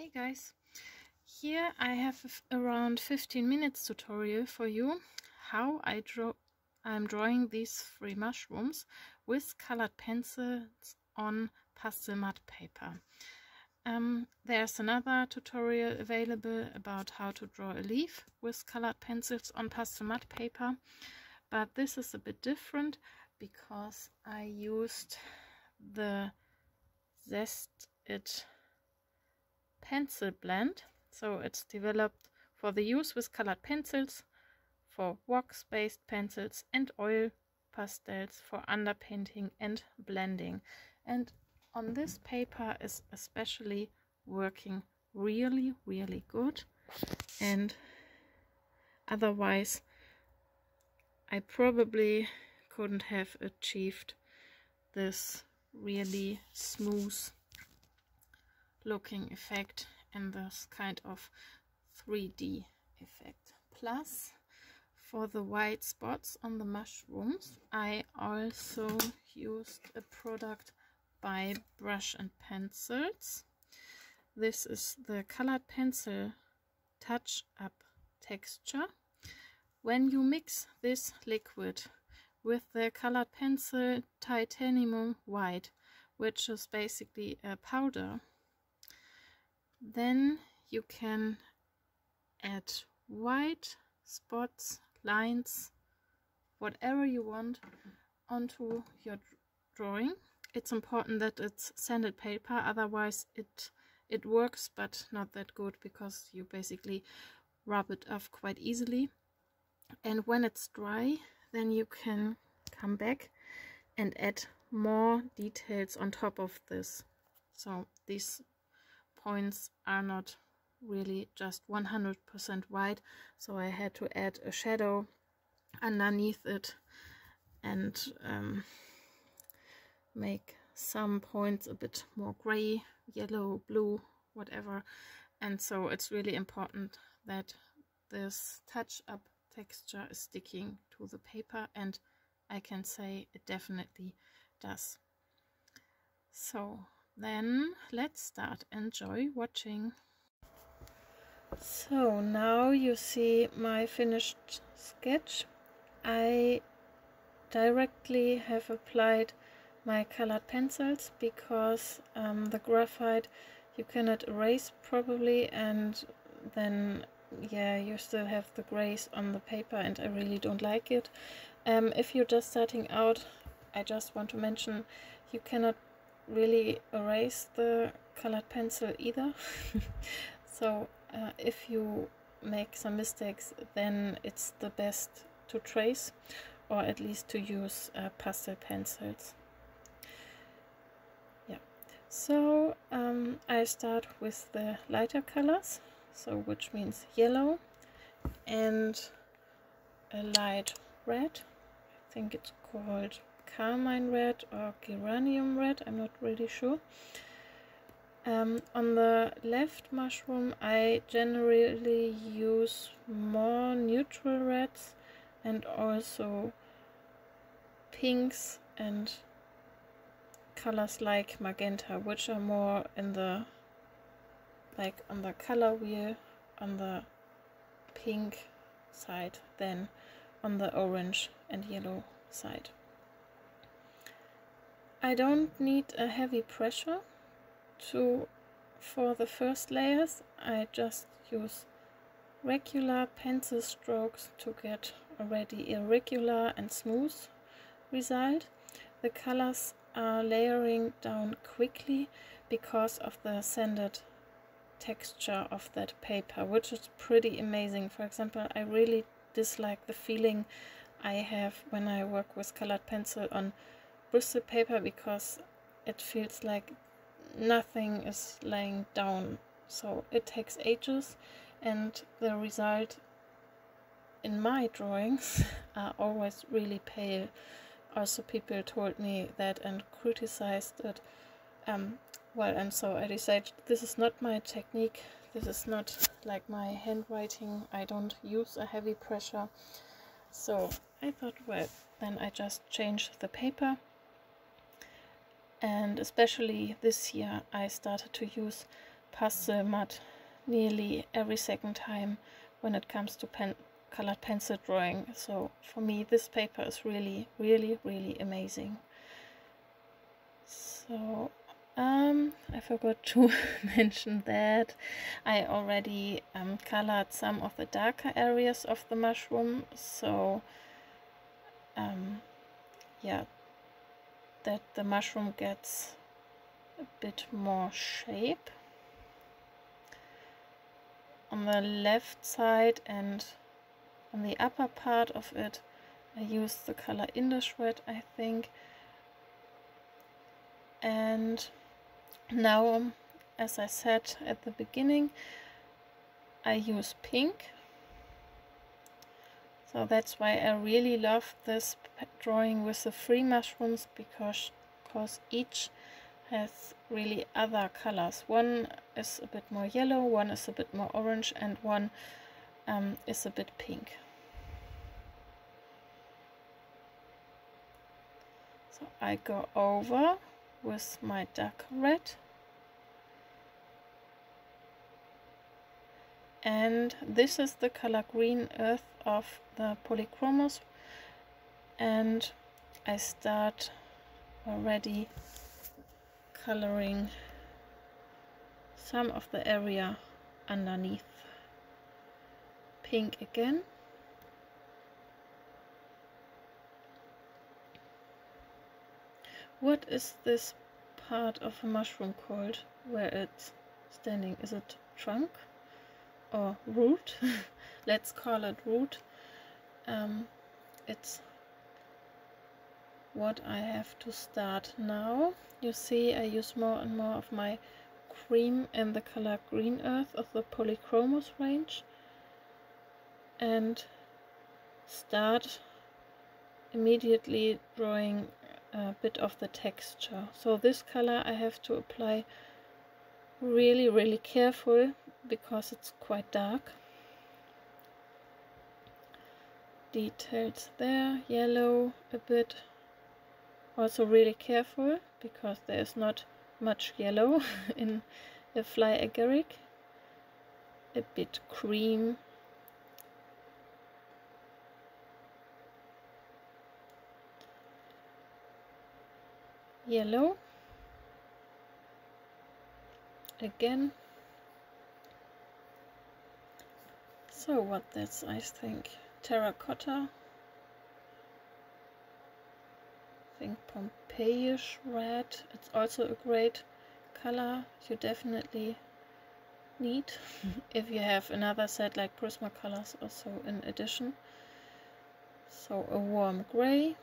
Hey guys, here I have around 15 minutes tutorial for you how I'm drawing these three mushrooms with colored pencils on pastel matte paper. There's another tutorial available about how to draw a leaf with colored pencils on pastel matte paper, but this is a bit different because I used the Zest It Pencil blend, so it's developed for the use with colored pencils, for wax-based pencils and oil pastels for underpainting and blending. And on this paper is especially working really good, and otherwise I probably couldn't have achieved this really smooth looking effect and this kind of 3D effect. Plus, for the white spots on the mushrooms, I also used a product by Brush and Pencils. This is the colored pencil touch-up texture. When you mix this liquid with the colored pencil titanium white, which is basically a powder, then you can add white spots, lines, whatever you want onto your drawing. It's important that it's sanded paper, otherwise it works but not that good, because you basically rub it off quite easily. And when it's dry, then you can come back and add more details on top of this. So these points are not really just 100% white, so I had to add a shadow underneath it and make some points a bit more gray, yellow, blue, whatever. And so it's really important that this touch-up texture is sticking to the paper, and I can say it definitely does. So then let's start. Enjoy watching. So now you see my finished sketch. I directly have applied my colored pencils because the graphite you cannot erase probably, and then yeah, you still have the grays on the paper, and I really don't like it. If you're just starting out, I just want to mention you cannot really erase the colored pencil either. So if you make some mistakes, then it's the best to trace, or at least to use pastel pencils. Yeah, so I start with the lighter colors, so which means yellow and a light red. I think it's called Carmine red or geranium red, I'm not really sure. On the left mushroom I generally use more neutral reds and also pinks and colors like magenta, which are more in the, like on the color wheel, on the pink side than on the orange and yellow side. I don't need a heavy pressure for the first layers. I just use regular pencil strokes to get already irregular and smooth result. The colors are layering down quickly because of the sanded texture of that paper, which is pretty amazing. For example, I really dislike the feeling I have when I work with colored pencil on bristle paper, because it feels like nothing is laying down, so it takes ages, and the result in my drawings are always really pale. Also people told me that and criticized it. Well, and so I decided this is not my technique, this is not like my handwriting, I don't use a heavy pressure. So I thought, well, then I just changed the paper. And especially this year I started to use pastel mud nearly every second time when it comes to colored pencil drawing. So for me this paper is really amazing. So I forgot to mention that I already colored some of the darker areas of the mushroom, so yeah, that the mushroom gets a bit more shape. On the left side and on the upper part of it I used the color Indus Red, I think. And now, as I said at the beginning, I use pink. So that's why I really love this drawing with the three mushrooms, because each has really other colors. One is a bit more yellow, one is a bit more orange, and one is a bit pink. So I go over with my dark red, and this is the color Green Earth of the Polychromos, and I start already coloring some of the area underneath. Pink again. What is this part of a mushroom called where it's standing? Is it trunk or root? Let's call it root. It's what I have to start now. You see I use more and more of my cream and the color Green Earth of the Polychromos range, and start immediately drawing a bit of the texture. So this color I have to apply really careful because it's quite dark. Details there, yellow a bit, also really careful because there is not much yellow in the fly agaric. A bit cream. Yellow again. So what that's, I think, terracotta, I think Pompeyish red. It's also a great color you definitely need if you have another set like Prismacolors also in addition. So a warm gray,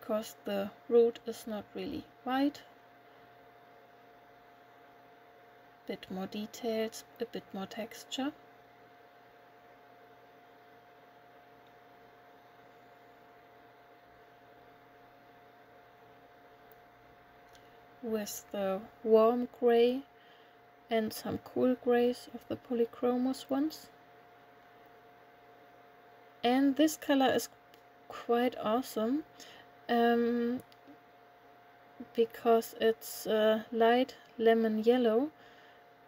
because the root is not really white. Bit more details, a bit more texture. With the warm grey and some cool greys of the Polychromos ones. And this color is quite awesome. Because it's light lemon yellow,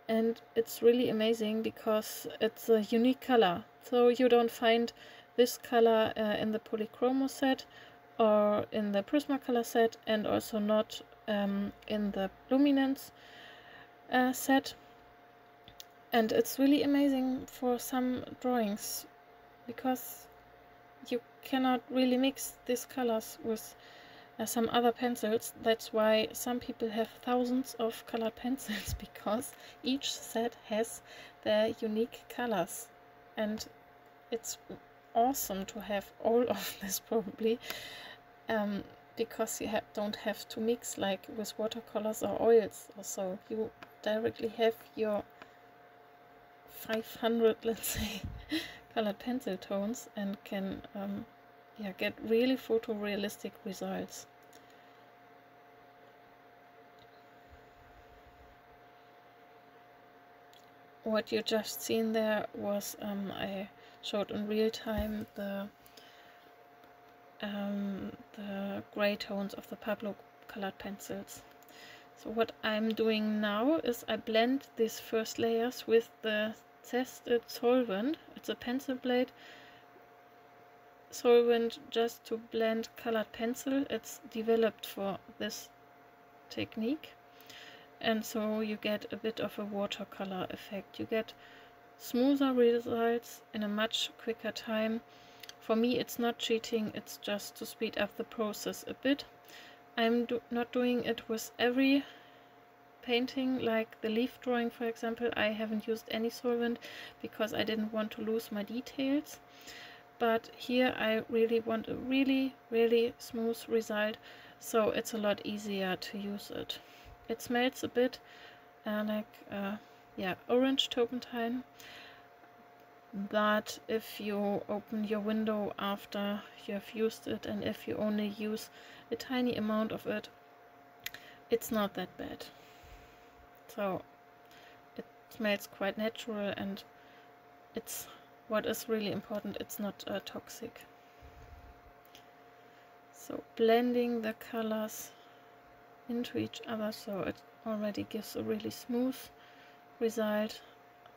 and it's really amazing because it's a unique color. So you don't find this color in the Polychromo set or in the Prismacolor set, and also not in the Luminance set. And it's really amazing for some drawings because you cannot really mix these colors with some other pencils. That's why some people have thousands of colored pencils, because each set has their unique colors, and it's awesome to have all of this probably, because you don't have to mix like with watercolors or oils or so. You directly have your 500, let's say, colored pencil tones, and can yeah, get really photorealistic results. What you just seen there was I showed in real time the gray tones of the Pablo colored pencils. So what I'm doing now is I blend these first layers with the Zest It solvent. It's a pencil blade solvent just to blend colored pencil. It's developed for this technique, and so you get a bit of a watercolor effect. You get smoother results in a much quicker time. For me, it's not cheating, it's just to speed up the process a bit. I'm not doing it with every painting, like the leaf drawing, for example. I haven't used any solvent because I didn't want to lose my details. But here I really want a really, really smooth result, so it's a lot easier to use it. It smells a bit like orange turpentine, but if you open your window after you have used it, and if you only use a tiny amount of it, it's not that bad. So it smells quite natural, and it's what is really important, it's not toxic. So blending the colors into each other, so it already gives a really smooth result.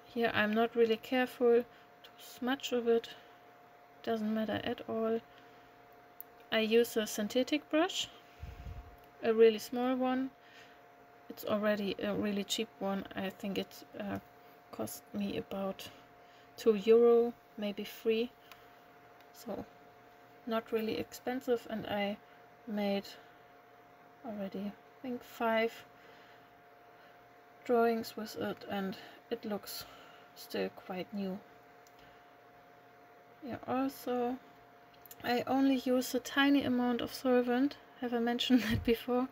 Here I'm not really careful, too much of it doesn't matter at all. I use a synthetic brush, a really small one. It's already a really cheap one. I think it cost me about €2, maybe €3, so not really expensive. And I made already, I think, 5 drawings with it, and it looks still quite new. Yeah, also I only use a tiny amount of solvent, have I mentioned that before,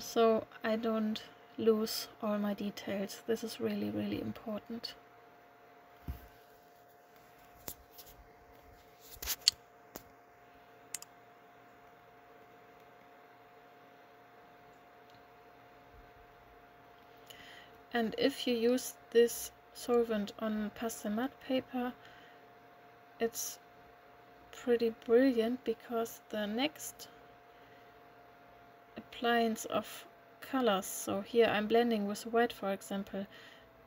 so I don't lose all my details. This is really, really important. And if you use this solvent on pastel matte paper, it's pretty brilliant, because the next appliance of colors, so here I'm blending with white, for example,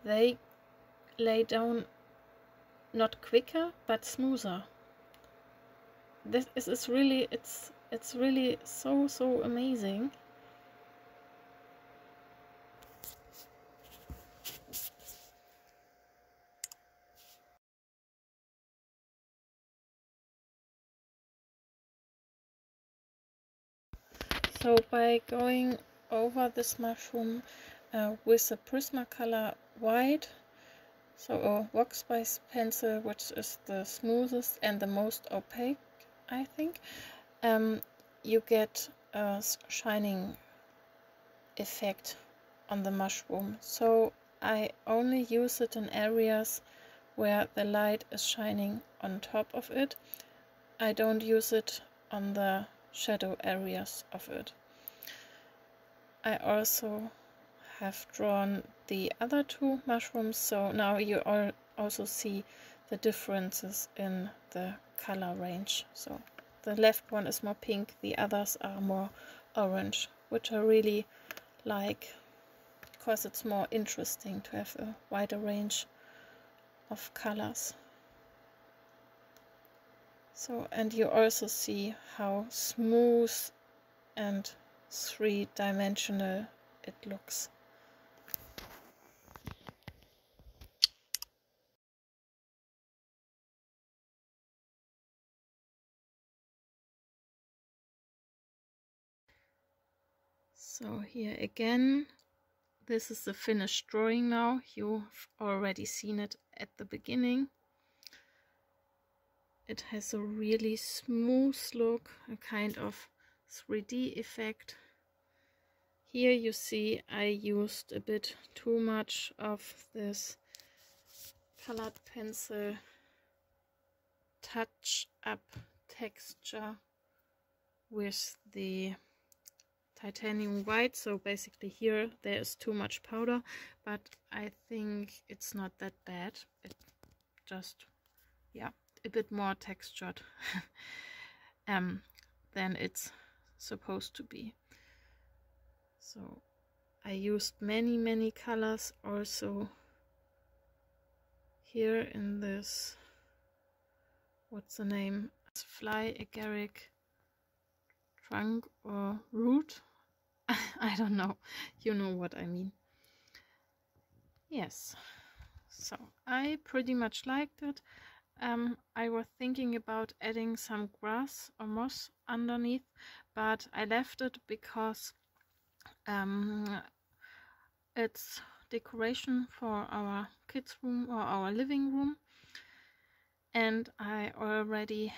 they lay down not quicker but smoother. This is really, it's really so amazing. So by going over this mushroom with a Prismacolor white, so a wax base pencil, which is the smoothest and the most opaque, I think, you get a shining effect on the mushroom. So I only use it in areas where the light is shining on top of it. I don't use it on the shadow areas of it. I also have drawn the other two mushrooms, so now you all also see the differences in the color range. So the left one is more pink, the others are more orange, which I really like, because it's more interesting to have a wider range of colors. So, and you also see how smooth and three-dimensional it looks. So here again, this is the finished drawing now. You've already seen it at the beginning. It has a really smooth look, a kind of 3D effect. Here you see I used a bit too much of this colored pencil touch-up texture with the titanium white. So basically here there is too much powder, but I think it's not that bad. It just, yeah, a bit more textured than it's supposed to be. So I used many colors also here in this, what's the name, fly agaric trunk or root. I don't know, you know what I mean. Yes, so I pretty much liked it. I was thinking about adding some grass or moss underneath, but I left it because it's decoration for our kids' room or our living room, and I already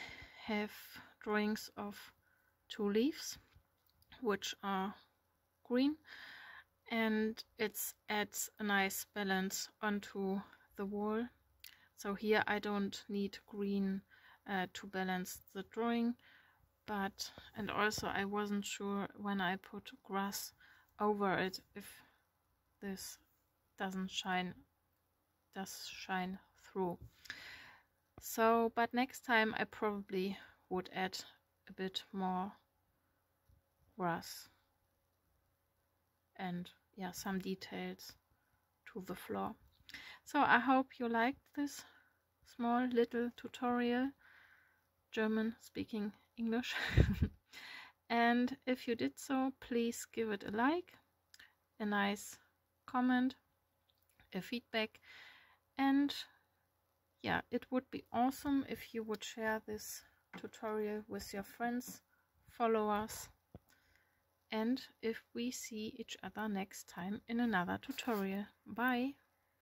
have drawings of 2 leaves which are green, and it adds a nice balance onto the wall. So here I don't need green to balance the drawing, but and also I wasn't sure when I put grass over it if this does shine through. So, but next time I probably would add a bit more grass and yeah, some details to the floor. So I hope you liked this small little tutorial, German speaking English. And if you did so, please give it a like, a nice comment, a feedback, and yeah, it would be awesome if you would share this tutorial with your friends, followers, and if we see each other next time in another tutorial. Bye!